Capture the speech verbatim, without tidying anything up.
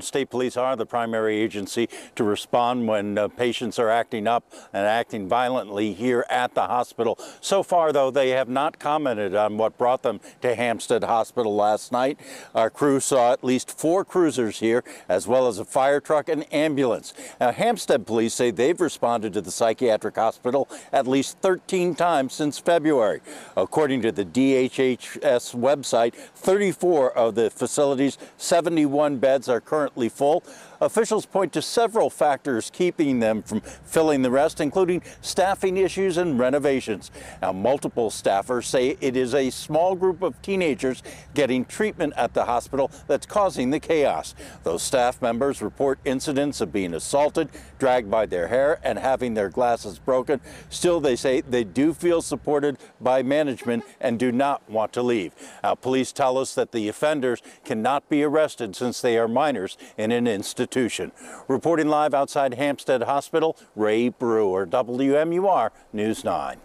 State Police are the primary agency to respond when uh, patients are acting up and acting violently here at the hospital. So far, though, they have not commented on what brought them to Hampstead Hospital last night. Our crew saw at least four cruisers here, as well as a fire truck and ambulance. Now, Hampstead Police say they've responded to the psychiatric hospital at least thirteen times since February. According to the D H H S website, thirty-four of the facility's seventy-one beds are currently full. Officials point to several factors keeping them from filling the rest, including staffing issues and renovations. Now, multiple staffers say it is a small group of teenagers getting treatment at the hospital that's causing the chaos. Those staff members report incidents of being assaulted, dragged by their hair, and having their glasses broken. Still, they say they do feel supported by management and do not want to leave. Now, police tell us that the offenders cannot be arrested since they are minors in an institution. Reporting live outside Hampstead Hospital, Ray Brewer, W M U R News nine.